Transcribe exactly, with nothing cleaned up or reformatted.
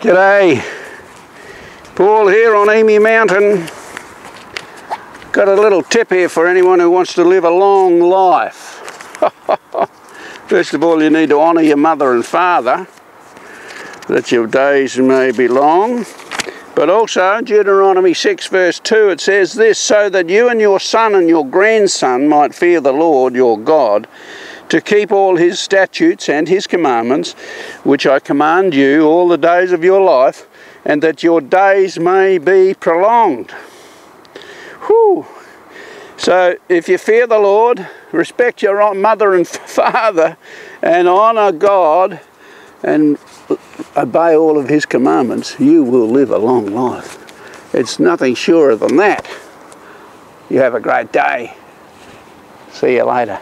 G'day, Paul here on Emu Mountain. Got a little tip here for anyone who wants to live a long life. First of all, you need to honour your mother and father, that your days may be long. But also, Deuteronomy six verse two, it says this, so that you and your son and your grandson might fear the Lord your God, to keep all his statutes and his commandments, which I command you all the days of your life, and that your days may be prolonged. Whew. So, if you fear the Lord, respect your mother and father, and honour God, and obey all of his commandments, you will live a long life. It's nothing surer than that. You have a great day. See you later.